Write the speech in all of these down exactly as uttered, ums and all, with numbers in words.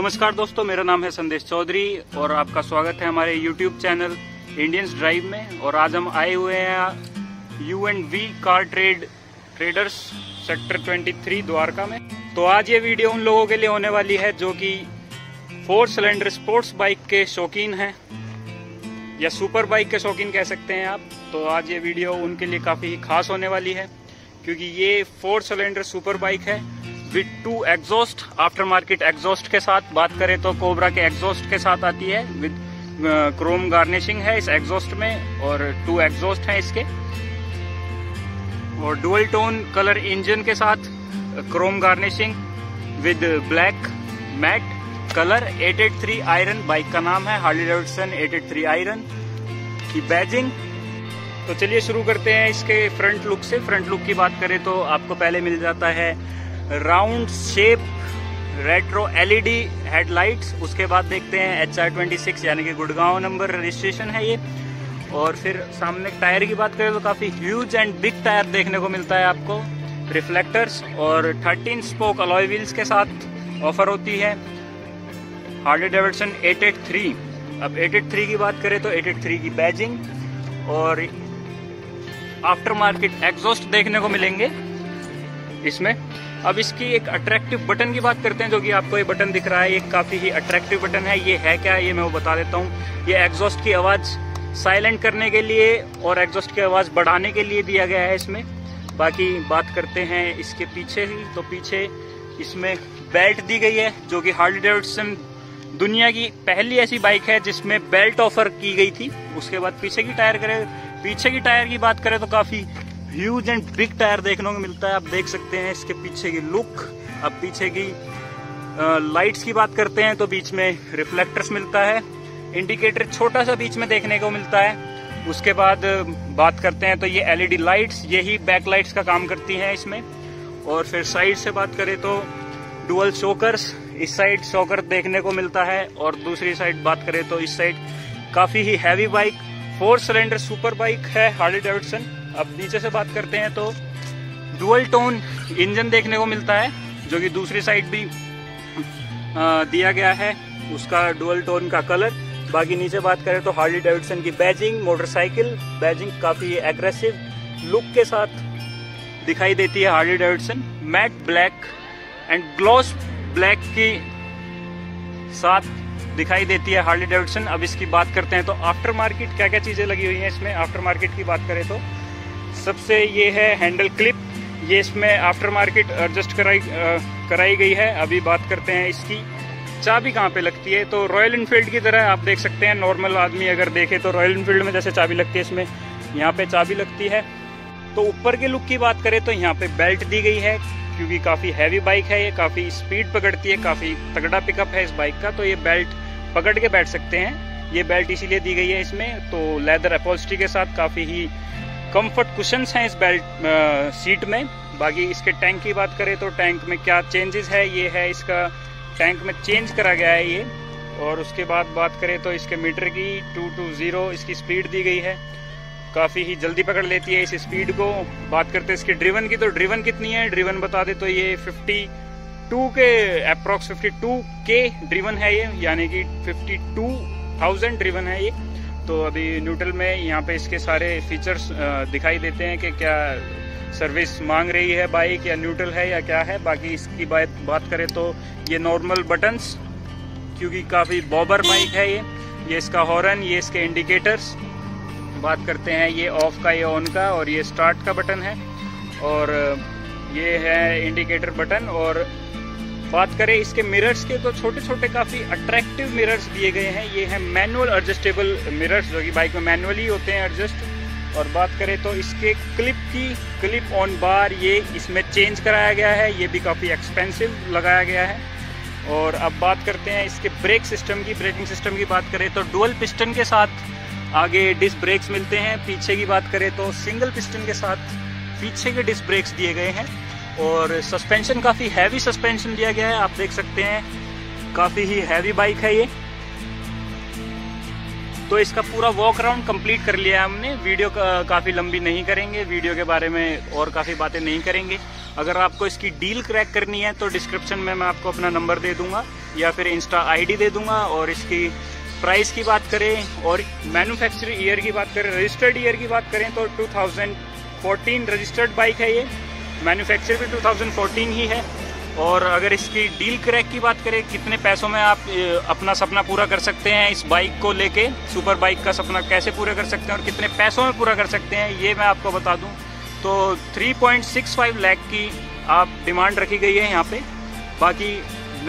नमस्कार दोस्तों, मेरा नाम है संदेश चौधरी और आपका स्वागत है हमारे यूट्यूब चैनल इंडियंस ड्राइव में। और आज हम आए हुए हैं U and V car trade traders sector तेईस द्वारका में। तो आज ये वीडियो उन लोगों के लिए होने वाली है जो कि फोर सिलेंडर स्पोर्ट्स बाइक के शौकीन हैं या सुपर बाइक के शौकीन कह सकते हैं आप। तो आज ये वीडियो उनके लिए काफ़ी खास होने वाली है क्योंकि ये फोर सिलेंडर सुपर बाइक है with two exhaust, after market exhaust के साथ। बात करें तो कोबरा के एग्जॉस्ट के साथ आती है, विद क्रोम गार्निशिंग है इस एग्जॉस्ट में और टू एग्जॉस्ट हैं इसके, और डुअल टोन कलर इंजन के साथ chrome garnishing with black matte colour. Eight eight three iron bike का नाम है, Harley Davidson eight eight three iron की बैजिंग। तो चलिए शुरू करते हैं इसके फ्रंट लुक से। फ्रंट लुक की बात करें तो आपको पहले मिल जाता है round shape retro LED headlights. उसके बाद देखते हैं एच आर ट्वेंटी सिक्स यानी कि गुड़गांव नंबर रजिस्ट्रेशन है ये। और फिर सामने टायर की बात करें तो काफ़ी ह्यूज एंड बिग टायर देखने को मिलता है आपको, रिफ्लेक्टर्स और थर्टीन स्पोक अलॉय व्हील्स के साथ ऑफर होती है Harley Davidson eight eight three. अब एट एट थ्री की बात करें तो एट एट थ्री की बैजिंग और आफ्टर मार्केट एग्जॉस्ट देखने को मिलेंगे इसमें। अब इसकी एक अट्रैक्टिव बटन की बात करते हैं, जो कि आपको ये बटन दिख रहा है, ये काफ़ी ही अट्रैक्टिव बटन है। ये है क्या, ये मैं वो बता देता हूँ। ये एग्जॉस्ट की आवाज़ साइलेंट करने के लिए और एग्जॉस्ट की आवाज़ बढ़ाने के लिए दिया गया है इसमें। बाकी बात करते हैं इसके पीछे की, तो पीछे इसमें बेल्ट दी गई है, जो कि हार्ली डेविडसन दुनिया की पहली ऐसी बाइक है जिसमें बेल्ट ऑफर की गई थी। उसके बाद पीछे की टायर करें पीछे की टायर की बात करें तो काफ़ी ह्यूज एंड बिग टायर देखने को मिलता है। आप देख सकते हैं इसके पीछे की लुक। अब पीछे की लाइट्स की बात करते हैं तो बीच में रिफ्लेक्टर्स मिलता है, इंडिकेटर छोटा सा बीच में देखने को मिलता है। उसके बाद बात करते हैं तो ये एलईडी लाइट्स, यही बैक लाइट्स का काम करती हैं इसमें। और फिर साइड से बात करें तो डुअल शॉकर्स, इस साइड शॉकर देखने को मिलता है और दूसरी साइड बात करें तो इस साइड। काफ़ी ही heavy bike, four cylinder super bike है हार्ली डेविडसन। अब नीचे से बात करते हैं तो डुअल टोन इंजन देखने को मिलता है, जो कि दूसरी साइड भी दिया गया है उसका डुअल टोन का कलर। बाकी नीचे बात करें तो हार्ली डेविडसन की बैजिंग, मोटरसाइकिल बैजिंग काफ़ी एग्रेसिव लुक के साथ दिखाई देती है Harley Davidson. Matte black and gloss black की साथ दिखाई देती है हार्ली डेविडसन। अब इसकी बात करते हैं तो आफ्टर मार्केट क्या क्या चीज़ें लगी हुई हैं इसमें। आफ्टर मार्केट की बात करें तो सबसे ये है हैंडल क्लिप, ये इसमें आफ्टर मार्केट एडजस्ट कराई कराई गई है। अभी बात करते हैं इसकी चाबी कहाँ पे लगती है, तो रॉयल इनफील्ड की तरह आप देख सकते हैं। नॉर्मल आदमी अगर देखे तो रॉयल इनफील्ड में जैसे चाबी लगती है, इसमें यहाँ पे चाबी लगती है। तो ऊपर के लुक की बात करें तो यहाँ पे बेल्ट दी गई है, क्योंकि काफ़ी हैवी बाइक है ये, काफ़ी स्पीड पकड़ती है, काफ़ी तगड़ा पिकअप है इस बाइक का, तो ये बेल्ट पकड़ के बैठ सकते हैं। ये बेल्ट इसीलिए दी गई है इसमें। तो लेदर अपॉल्स्ट्री के साथ काफ़ी ही कंफर्ट कुशंस हैं इस बेल्ट आ, सीट में। बाकी इसके टैंक की बात करें तो टैंक में क्या चेंजेस है, ये है इसका टैंक में चेंज करा गया है ये। और उसके बाद बात करें तो इसके मीटर की टू टू ज़ीरो, इसकी स्पीड दी गई है, काफ़ी ही जल्दी पकड़ लेती है इस स्पीड को। बात करते हैं इसके ड्रिवन की, तो ड्रिवन कितनी है, ड्रिवन बता दे तो ये fifty two K approx fifty two K driven है ये, यानी कि फिफ्टी टू थाउज़ेंड ड्रिवन है ये। तो अभी न्यूट्रल में यहाँ पे इसके सारे फीचर्स दिखाई देते हैं कि क्या सर्विस मांग रही है बाइक या न्यूट्रल है या क्या है। बाकी इसकी बात बात करें तो ये नॉर्मल बटन्स, क्योंकि काफ़ी बॉबर बाइक है ये। ये इसका हॉर्न, ये इसके इंडिकेटर्स। बात करते हैं ये ऑफ का, ये ऑन का, और ये स्टार्ट का बटन है, और ये है इंडिकेटर बटन। और बात करें इसके मिरर्स के तो छोटे छोटे काफ़ी अट्रैक्टिव मिरर्स दिए गए हैं। ये है मैनुअल एडजस्टेबल मिरर्स, जो कि बाइक में मैनुअली होते हैं एडजस्ट। और बात करें तो इसके क्लिप की, क्लिप ऑन बार, ये इसमें चेंज कराया गया है, ये भी काफ़ी एक्सपेंसिव लगाया गया है। और अब बात करते हैं इसके ब्रेक सिस्टम की। ब्रेकिंग सिस्टम की बात करें तो डुअल पिस्टन के साथ आगे डिस्क ब्रेक्स मिलते हैं, पीछे की बात करें तो सिंगल पिस्टन के साथ पीछे के डिस्क ब्रेक्स दिए गए हैं। और सस्पेंशन काफ़ी हैवी सस्पेंशन दिया गया है, आप देख सकते हैं काफ़ी ही हैवी बाइक है ये। तो इसका पूरा वॉक राउंड कंप्लीट कर लिया है हमने। वीडियो का काफ़ी लंबी नहीं करेंगे, वीडियो के बारे में और काफ़ी बातें नहीं करेंगे। अगर आपको इसकी डील क्रैक करनी है तो डिस्क्रिप्शन में मैं आपको अपना नंबर दे दूंगा या फिर इंस्टा आईडी दे दूंगा। और इसकी प्राइस की बात करें और मैन्युफैक्चर ईयर की बात करें, रजिस्टर्ड ईयर की बात करें तो two thousand fourteen registered bike है ये, मैन्युफैक्चर भी टू थाउजेंड फोर्टीन ही है। और अगर इसकी डील क्रैक की बात करें, कितने पैसों में आप अपना सपना पूरा कर सकते हैं इस बाइक को लेके, सुपर बाइक का सपना कैसे पूरा कर सकते हैं और कितने पैसों में पूरा कर सकते हैं ये मैं आपको बता दूं, तो तीन पॉइंट सिक्स फाइव लाख की आप डिमांड रखी गई है यहाँ पे। बाकी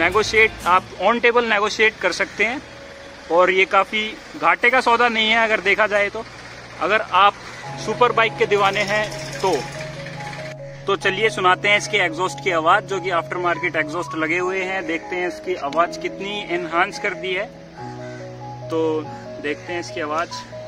नेगोशिएट आप ऑन टेबल नेगोशिएट कर सकते हैं और ये काफ़ी घाटे का सौदा नहीं है अगर देखा जाए तो, अगर आप सुपर बाइक के दीवाने हैं तो। तो चलिए सुनाते हैं इसके एग्जॉस्ट की आवाज़, जो कि आफ्टर मार्केट एग्जॉस्ट लगे हुए हैं। देखते हैं इसकी आवाज़ कितनी एनहांस कर दी है, तो देखते हैं इसकी आवाज़।